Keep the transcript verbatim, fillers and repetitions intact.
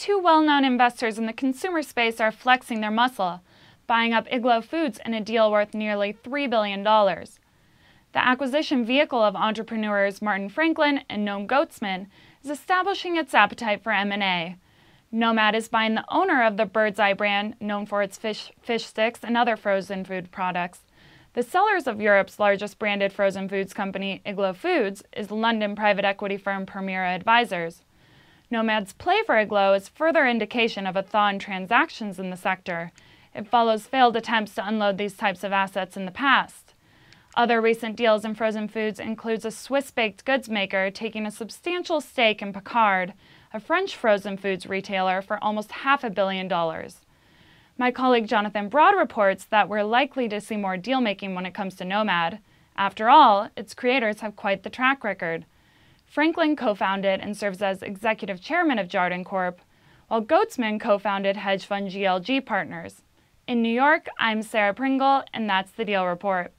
two well-known investors in the consumer space are flexing their muscle, buying up Iglo Foods in a deal worth nearly three billion dollars. The acquisition vehicle of entrepreneurs Martin Franklin and Noam Gottesman is establishing its appetite for M and A. Nomad is buying the owner of the Birds Eye brand, known for its fish, fish sticks and other frozen food products. The sellers of Europe's largest branded frozen foods company, Iglo Foods, is London private equity firm Permira Advisers. Nomad's play for Iglo is further indication of a thaw in transactions in the sector. It follows failed attempts to unload these types of assets in the past. Other recent deals in frozen foods includes a Swiss baked goods maker taking a substantial stake in Picard, a French frozen foods retailer, for almost half a billion dollars. My colleague Jonathan Broad reports that we're likely to see more deal-making when it comes to Nomad. After all, its creators have quite the track record. Franklin co-founded and serves as executive chairman of Jarden Corp, while Gottesman co-founded hedge fund G L G Partners. In New York, I'm Sarah Pringle, and that's the Deal Report.